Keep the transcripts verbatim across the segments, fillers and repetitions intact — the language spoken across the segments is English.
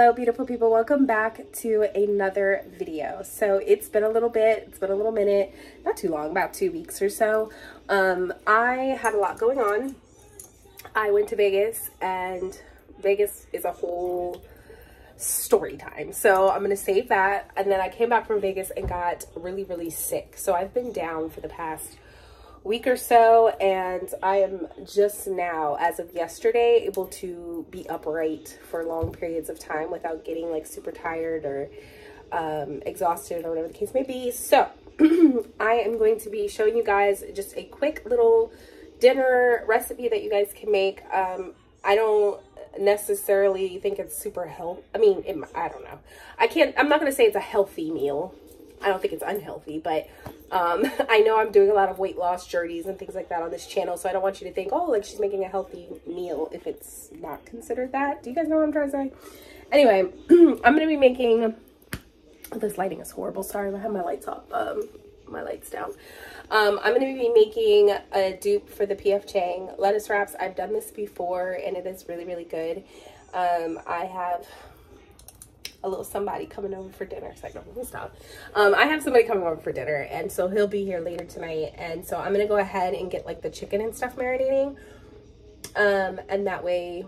Hello beautiful people, welcome back to another video. So it's been a little bit, it's been a little minute, not too long, about two weeks or so. Um, I had a lot going on. I went to Vegas, and Vegas is a whole story time. So I'm gonna save that. And then I came back from Vegas and got really, really sick. So I've been down for the past week or so, and I am just now, as of yesterday, able to be upright for long periods of time without getting like super tired or um, exhausted or whatever the case may be. So I am going to be showing you guys just a quick little dinner recipe that you guys can make. Um, I don't necessarily think it's super healthy. I mean, it, I don't know. I can't, I'm not going to say it's a healthy meal. I don't think it's unhealthy, but um, I know I'm doing a lot of weight loss journeys and things like that on this channel, so I don't want you to think, oh, like she's making a healthy meal if it's not considered that. Do you guys know what I'm trying to say? Anyway, I'm going to be making, this lighting is horrible. Sorry, I have my lights off, um, my lights down. Um, I'm going to be making a dupe for the P F Chang lettuce wraps. I've done this before, and it is really, really good. Um, I have... a little somebody coming over for dinner. So I don't really stop. Um, I have somebody coming over for dinner, and so he'll be here later tonight. And so I'm gonna go ahead and get like the chicken and stuff marinating. Um, and that way,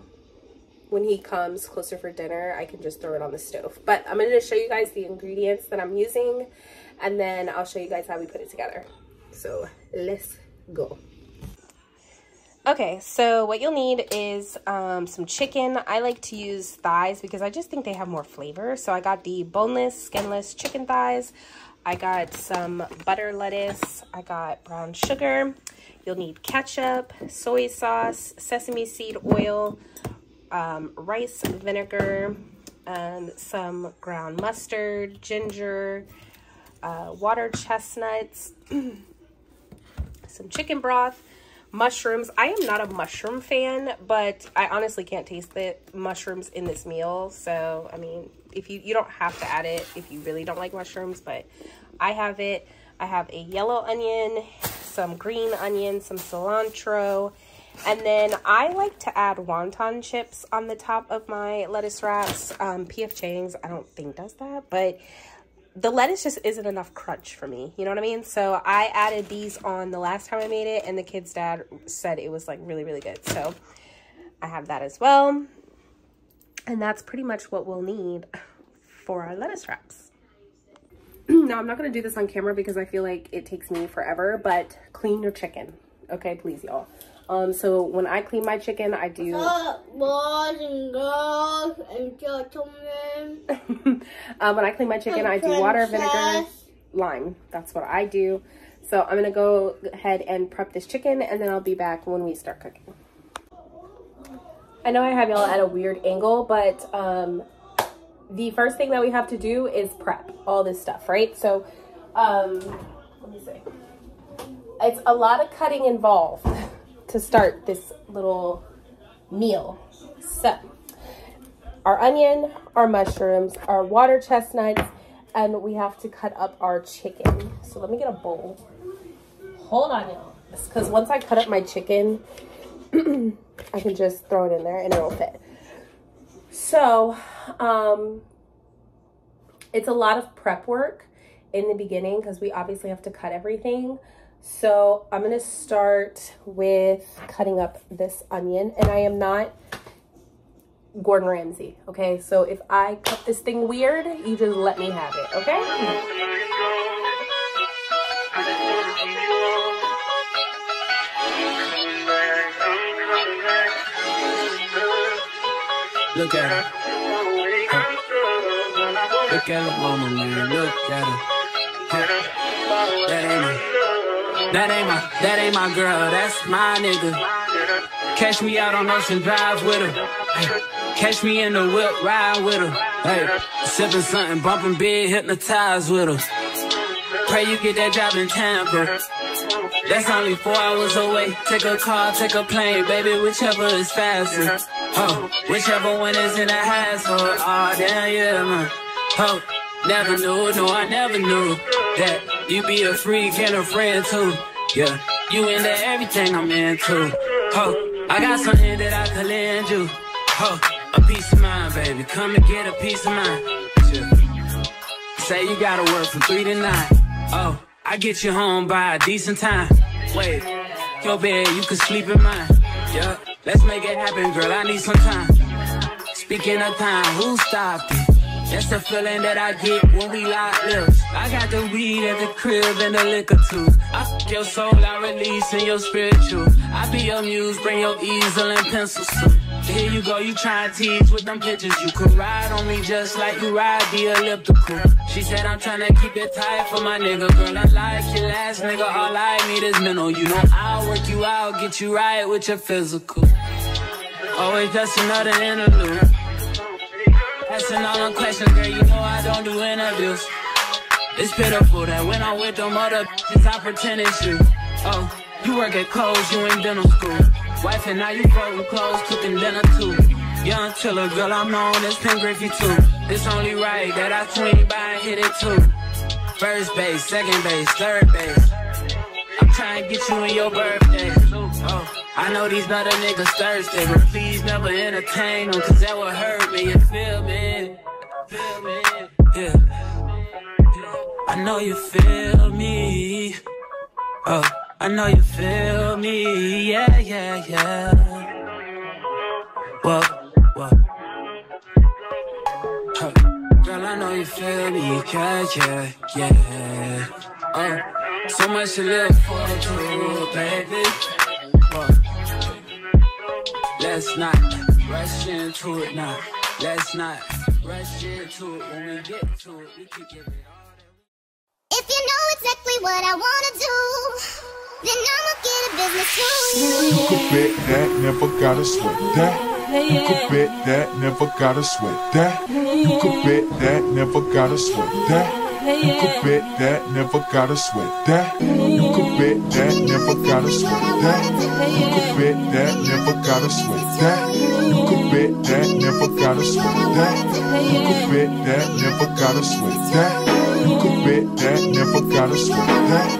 when he comes closer for dinner, I can just throw it on the stove. But I'm gonna show you guys the ingredients that I'm using, and then I'll show you guys how we put it together. So let's go. Okay, so what you'll need is um, some chicken. I like to use thighs because I just think they have more flavor. So I got the boneless, skinless chicken thighs. I got some butter lettuce. I got brown sugar. You'll need ketchup, soy sauce, sesame seed oil, um, rice vinegar, and some ground mustard, ginger, uh, water chestnuts, some chicken broth. Mushrooms. I am not a mushroom fan, but I honestly can't taste the mushrooms in this meal. So, I mean, if you, you don't have to add it if you really don't like mushrooms, but I have it. I have a yellow onion, some green onion, some cilantro, and then I like to add wonton chips on the top of my lettuce wraps. Um, P F Chang's, I don't think does that, but the lettuce just isn't enough crunch for me. You know what I mean? So I added these on the last time I made it, and the kid's dad said it was like really, really good. So I have that as well. And that's pretty much what we'll need for our lettuce wraps. Now, I'm not going to do this on camera because I feel like it takes me forever, but clean your chicken. Okay, please, y'all. Um, so when I clean my chicken, I do. What's up, boys and girls and gentlemen? um, when I clean my chicken, I do water, vinegar, lime. That's what I do. So I'm gonna go ahead and prep this chicken, and then I'll be back when we start cooking. I know I have y'all at a weird angle, but um, the first thing that we have to do is prep all this stuff, right? So, um, let me see. It's a lot of cutting involved to start this little meal. So our onion, our mushrooms, our water chestnuts, and we have to cut up our chicken. So let me get a bowl. Hold on, y'all, because once I cut up my chicken, I can just throw it in there and it'll fit. So um, it's a lot of prep work in the beginning because we obviously have to cut everything. So I'm going to start with cutting up this onion, and I am not Gordon Ramsay, okay? So if I cut this thing weird, you just let me have it, okay? Look at her. Huh. Look at her woman, man. Look at her. Huh. That ain't it. That ain't my, that ain't my girl, that's my nigga. Catch me out on Ocean Drive with her. Ay, catch me in the whip, ride with her. Ay, sippin' something, bumpin' big, hypnotized with her. Pray you get that job in Tampa. That's only four hours away. Take a car, take a plane, baby, whichever is faster. Oh, whichever one is in the hassle. Oh, damn, yeah, man. Oh, never knew, no, I never knew that you be a freak and a friend too. Yeah, you into everything I'm into. Ho, I got something that I can lend you. Ho, a piece of mind, baby. Come and get a piece of mind. Yeah. Say you gotta work from three to nine. Oh, I get you home by a decent time. Wait, your bed, you can sleep in mine. Yeah, let's make it happen, girl. I need some time. Speaking of time, who stopped it? That's the feeling that I get when we lock lips. I got the weed at the crib and the liquor too. I fuck your soul, I release in your spiritual. I be your muse, bring your easel and pencils too. Here you go, you try and tease with them pictures. You could ride on me just like you ride the elliptical. She said I'm tryna keep it tight for my nigga. Girl, I like your last nigga, all I need is mental. You know I'll work you out, get you right with your physical. Always just another interlude. Asking all them questions, girl, you know I don't do interviews. It's pitiful that when I'm with them other bitches, I pretend it's you. Oh, you work at Kohl's, you in dental school. Wife and now you fuck with clothes, cooking dinner too. Young chiller, girl, I'm known as Pen Griffey too. It's only right that I swing by and hit it too. First base, second base, third base. I'm trying to get you in your birthday. Oh, I know these other niggas thirsty, but please never entertain them, cause that would hurt me, you feel me? Feel me? Yeah. I know you feel me. Oh, I know you feel me. Yeah, yeah, yeah. Whoa, whoa. Huh. Girl, I know you feel me. Yeah, yeah, yeah. Oh, so much to live for, too, baby. Let's not rush into it now. Let's not rush into it. When we get to it, we can give it all. If you know exactly what I wanna do, then I'ma get a business to you. You could bet that, never gotta sweat that. You could bet that, never gotta sweat that. You could bet that, never gotta sweat that. You could bet that, never gotta sweat that. You could bet that, never gotta sweat that. You could bet that, never gotta sweat that. You could bet that, never gotta sweat that. You could bet that, never gotta sweat that.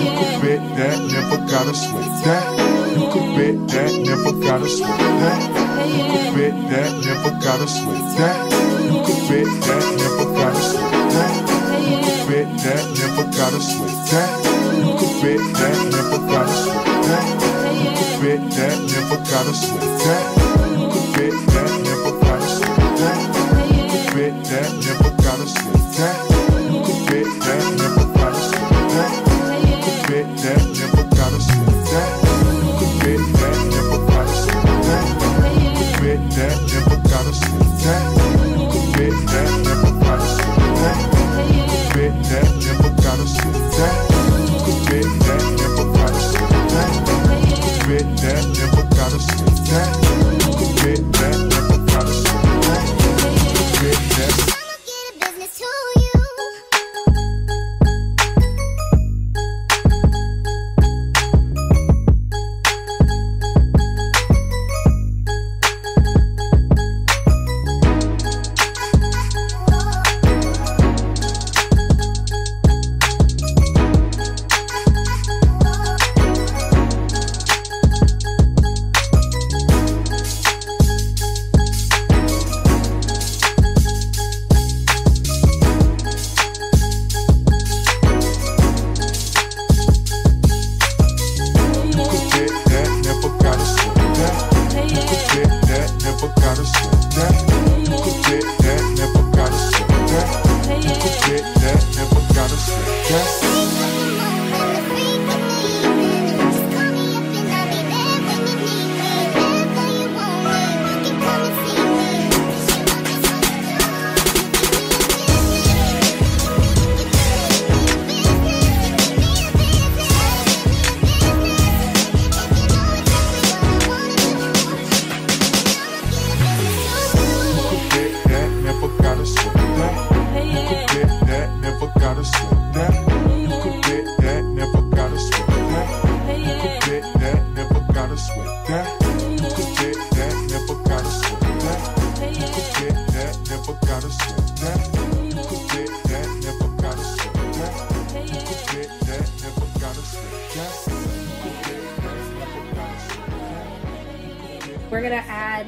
You could bet that, never gotta sweat that. You could bet that, never gotta sweat that. You could bet that, never gotta sweat that. You could bet that, never gotta sweat that. You could bet that, never gotta sweat that. You could bet that, never gotta sweat that. You could bet that, never gotta sweat that. You could bet that, never gotta sweat that. You could bet that, never gotta sweat that. You could bet that, never gotta sweat that. You could bet that, never gotta sweat that. You could bet that, never gotta sweat that. You could bet that, never gotta sweat that. You could bet that, never gotta sweat that. You could bet that, never gotta sweat that. You could bet that, never gotta sweat that. You could bet that, never gotta sweat that. You could bet that, never gotta sweat that. You could bet that, never gotta sweat that. You could bet that. I'ma get a business to you. We're gonna add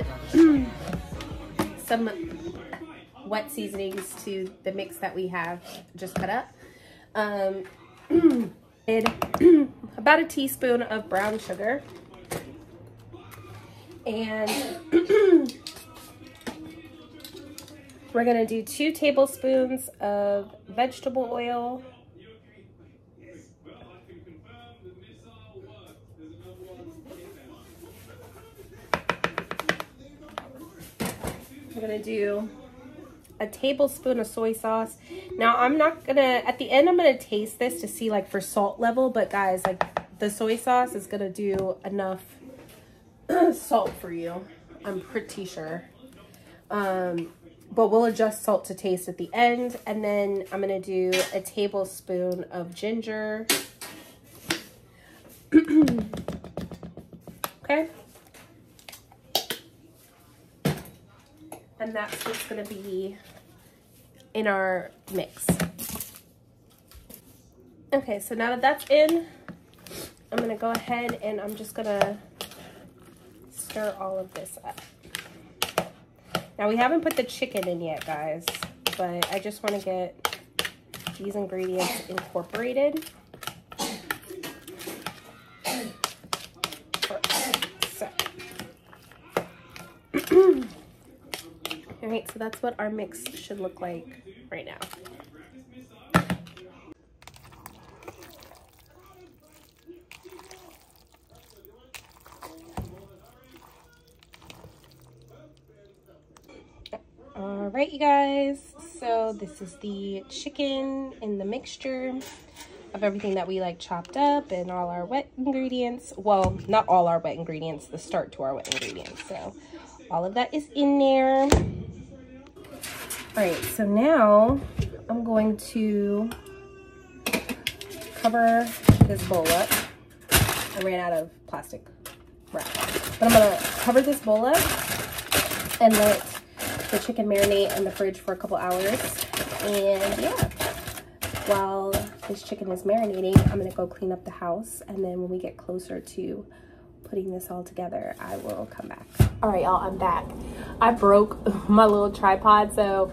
some wet seasonings to the mix that we have just cut up. Um, about a teaspoon of brown sugar. And we're going to do two tablespoons of vegetable oil. I'm going to do a tablespoon of soy sauce. Now, I'm not going to, at the end, I'm going to taste this to see, like, for salt level. But, guys, like, the soy sauce is going to do enough salt for you, I'm pretty sure. Um, but we'll adjust salt to taste at the end. And then I'm going to do a tablespoon of ginger. Okay. And that's what's going to be in our mix. Okay, so now that that's in, I'm going to go ahead and I'm just going to stir all of this up. Now, we haven't put the chicken in yet, guys, but I just want to get these ingredients incorporated. So. All right, so that's what our mix should look like right now. All right, you guys, so this is the chicken in the mixture of everything that we like chopped up and all our wet ingredients. Well, not all our wet ingredients, the start to our wet ingredients. So all of that is in there. All right, so now I'm going to cover this bowl up. I ran out of plastic wrap. But I'm gonna cover this bowl up and let the chicken marinate in the fridge for a couple hours. And yeah, while this chicken is marinating, I'm gonna go clean up the house. And then when we get closer to putting this all together, I will come back. All right, y'all, I'm back. I broke my little tripod, so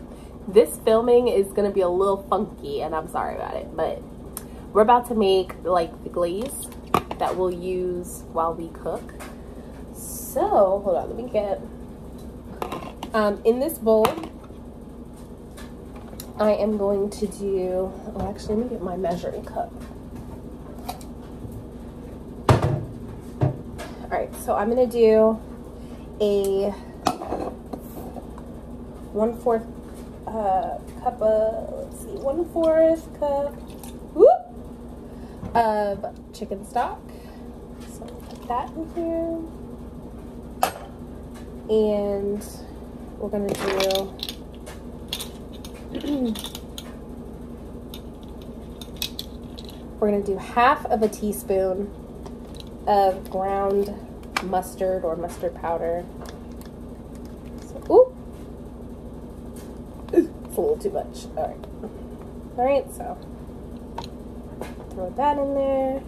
this filming is gonna be a little funky, and I'm sorry about it, but we're about to make, like, the glaze that we'll use while we cook. So, hold on, let me get, um, in this bowl, I am going to do, oh, actually, let me get my measuring cup. All right, so I'm gonna do a one-fourth uh, cup of, let's see, one-fourth cup whoop, of chicken stock. So we'll put that in here. And we're gonna do, we're gonna do half of a teaspoon of ground mustard or mustard powder. So, ooh, it's a little too much. All right, all right. So throw that in there.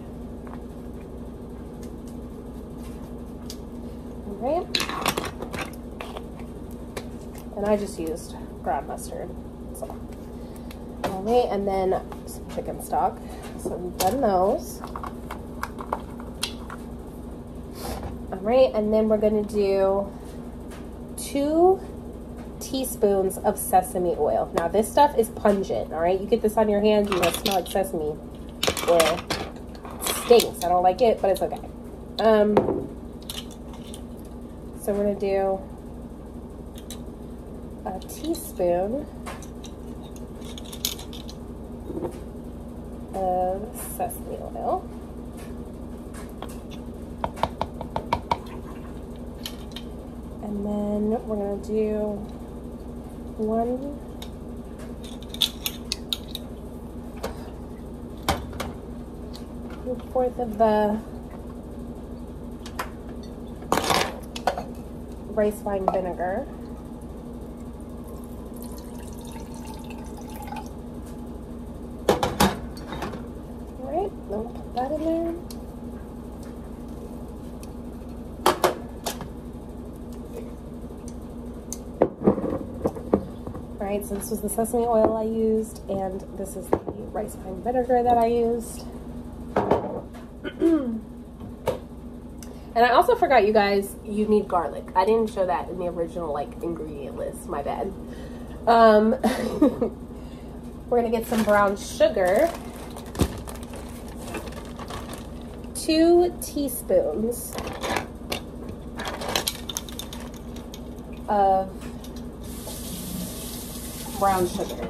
All right, and I just used ground mustard. So, all right, and then some chicken stock. So we've done those. Right, and then we're gonna do two teaspoons of sesame oil. Now this stuff is pungent, all right? You get this on your hands, you're gonna smell like sesame oil. It stinks, I don't like it, but it's okay. Um, so we're gonna do a teaspoon of sesame oil. And then we're going to do one, one fourth of the rice wine vinegar. All right, then we'll put that in there. right? So this was the sesame oil I used, and this is the rice wine vinegar that I used. And I also forgot, you guys, you need garlic. I didn't show that in the original, like, ingredient list. My bad. Um, we're going to get some brown sugar. Two teaspoons of brown sugar.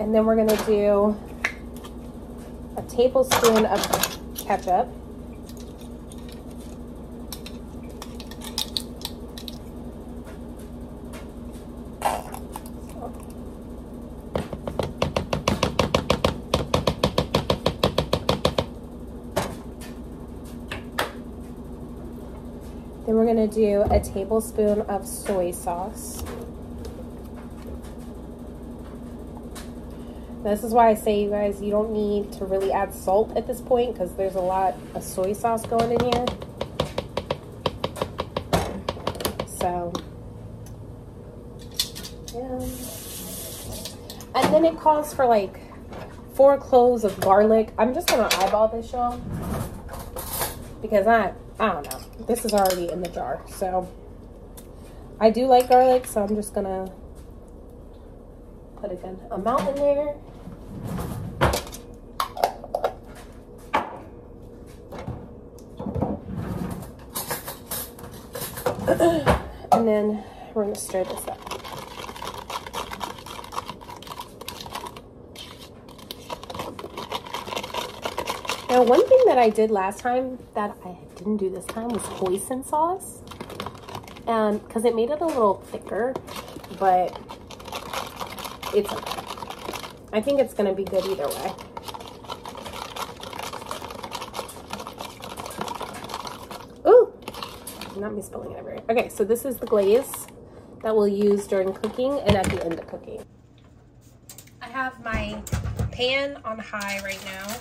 And then we're going to do a tablespoon of ketchup. Then we're going to do a tablespoon of soy sauce. This is why I say, you guys, you don't need to really add salt at this point because there's a lot of soy sauce going in here. So, yeah. And then it calls for like four cloves of garlic. I'm just gonna eyeball this, y'all, because I, I don't know. This is already in the jar, so I do like garlic, so I'm just gonna put a good amount in there. And then we're going to stir this up. Now, one thing that I did last time that I didn't do this time was hoisin sauce, and um, because it made it a little thicker, but it's okay. I think it's going to be good either way. Ooh, not me spilling it everywhere. Okay, so this is the glaze that we'll use during cooking and at the end of cooking. I have my pan on high right now,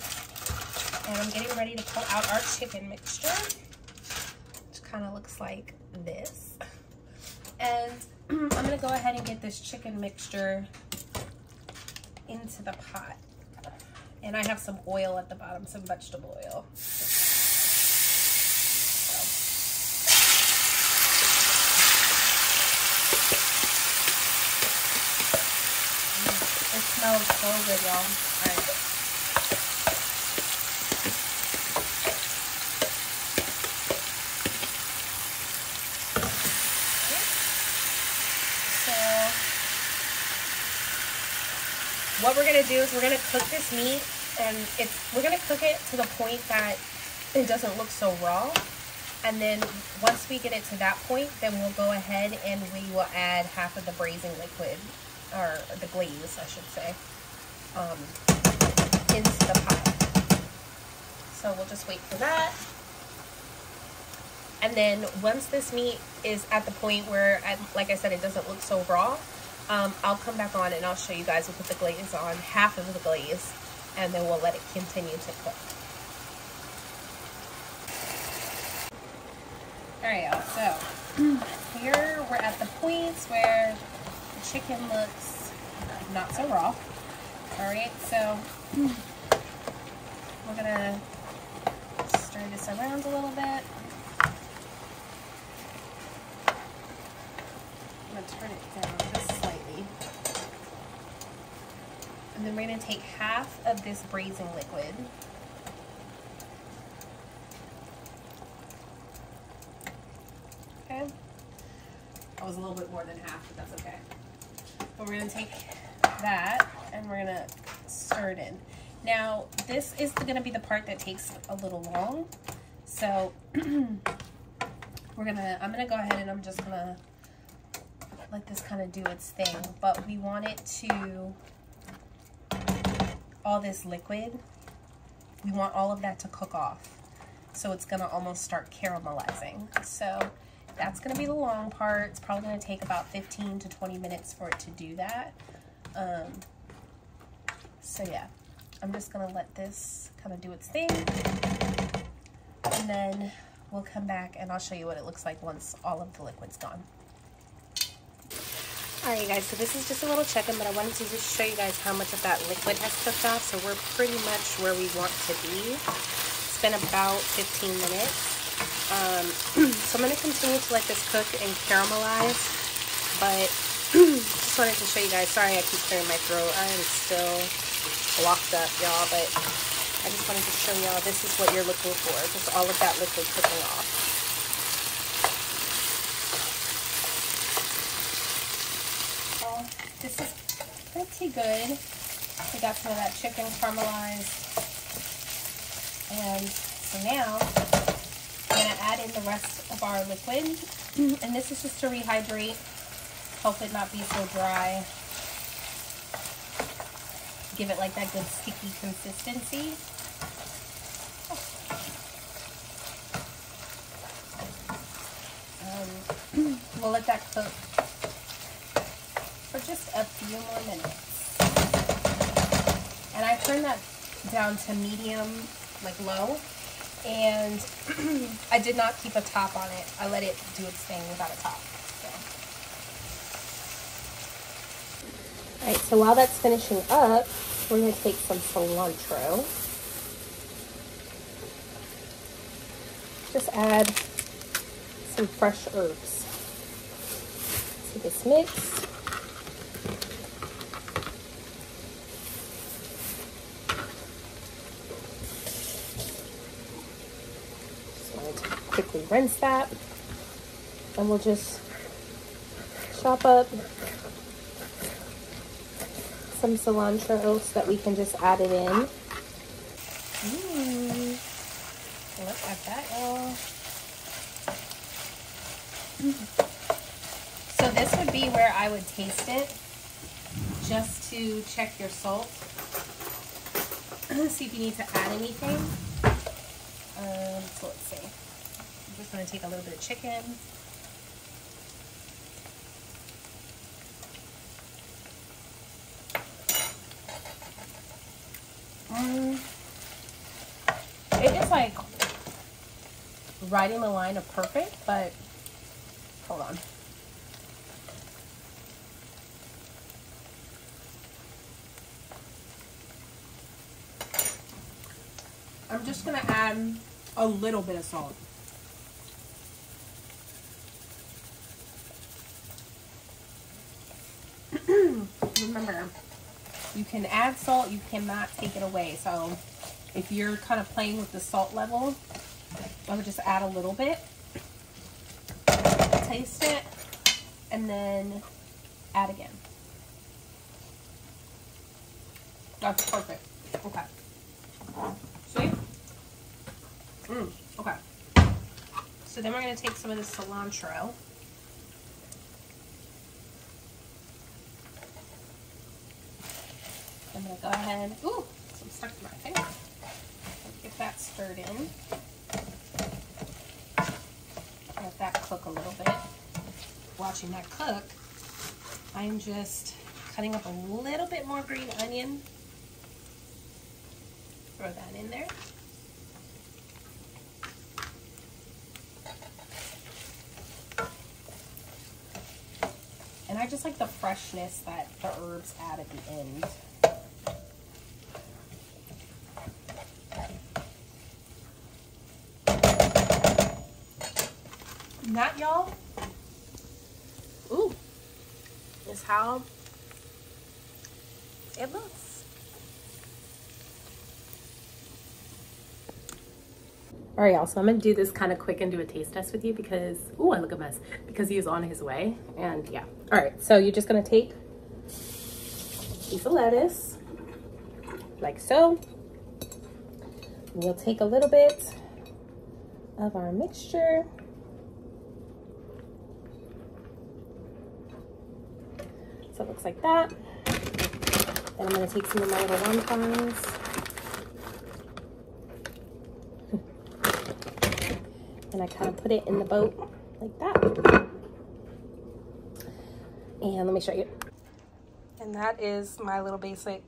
and I'm getting ready to pull out our chicken mixture, which kind of looks like this. And I'm going to go ahead and get this chicken mixture into the pot, and I have some oil at the bottom, some vegetable oil. So. It smells so good, y'all. All right. What we're gonna do is we're gonna cook this meat, and it's we're gonna cook it to the point that it doesn't look so raw. And then once we get it to that point, then we'll go ahead and we will add half of the braising liquid, or the glaze, I should say, um, into the pot. So we'll just wait for that. And then once this meat is at the point where, I, like I said, it doesn't look so raw, Um, I'll come back on and I'll show you guys. We'll put the glaze on, half of the glaze, and then we'll let it continue to cook. Alright, y'all, so here we're at the point where the chicken looks not so raw. Alright, so we're gonna stir this around a little bit. I'm gonna turn it down just slightly. And then we're gonna take half of this braising liquid. Okay. That was a little bit more than half, but that's okay. But we're gonna take that and we're gonna stir it in. Now, this is gonna be the part that takes a little long. So we're gonna, I'm gonna go ahead and I'm just gonna let this kind of do its thing, but we want it to, all this liquid, we want all of that to cook off. So it's gonna almost start caramelizing. So That's gonna be the long part. It's probably gonna take about fifteen to twenty minutes for it to do that. Um, so yeah, I'm just gonna let this kind of do its thing. And then we'll come back and I'll show you what it looks like once all of the liquid's gone. All right, you guys, so this is just a little check-in, but I wanted to just show you guys how much of that liquid has cooked off. So we're pretty much where we want to be. It's been about fifteen minutes. Um, so I'm going to continue to let this cook and caramelize, but just wanted to show you guys, sorry I keep clearing my throat, I am still blocked up, y'all, but I just wanted to show y'all this is what you're looking for, just all of that liquid cooking off. Well, this is pretty good. We got some of that chicken caramelized, and so now I'm going to add in the rest of our liquid, and this is just to rehydrate, help it not be so dry, give it like that good sticky consistency. Um, we'll let that cook for just a few more minutes, and I turned that down to medium, like low. And I did not keep a top on it. I let it do its thing without a top. So. Alright, so while that's finishing up, we're going to take some cilantro. Just add some fresh herbs to this mix. Quickly rinse that, and we'll just chop up some cilantro so that we can just add it in. Mmm, look at that, y'all. Mm-hmm. So this would be where I would taste it, just to check your salt, see if you need to add anything. Um, so let's see. I'm just going to take a little bit of chicken. Mm. It is like riding the line of perfect, but hold on. I'm just going to add a little bit of salt. Remember, you can add salt, you cannot take it away. So if you're kind of playing with the salt level, I would just add a little bit, taste it, and then add again. That's perfect. Okay. See? Mm, okay. So then we're going to take some of the cilantro. I'm going to go ahead, ooh, some stuck to my finger. Get that stirred in. Let that cook a little bit. Watching that cook, I'm just cutting up a little bit more green onion. Throw that in there. And I just like the freshness that the herbs add at the end. And that, y'all, ooh, is how it looks. All right, y'all, so I'm gonna do this kind of quick and do a taste test with you because, ooh, I look a mess, because he is on his way, and yeah. All right, so you're just gonna take a piece of lettuce, like so, and you'll take a little bit of our mixture. So it looks like that. Then I'm going to take some of my little wontons. And I kind of put it in the boat like that. And let me show you. And that is my little basic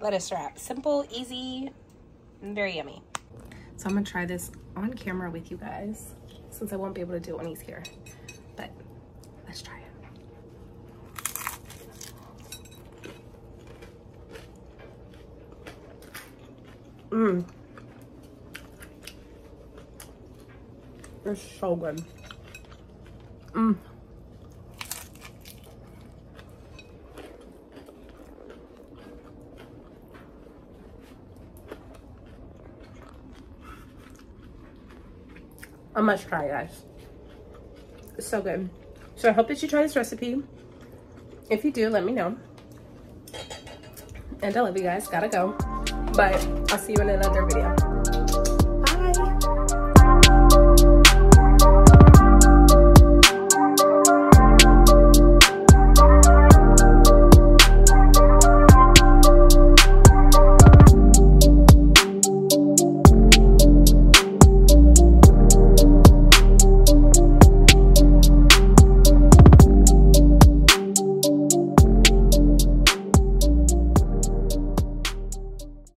lettuce wrap. Simple, easy, and very yummy. So I'm gonna try this on camera with you guys, since I won't be able to do it when he's here, but let's try it. Mmm. It's so good. Mmm. I must try, guys. It's so good. So I hope that you try this recipe. If you do, let me know. And I love you guys. Gotta go. But I'll see you in another video.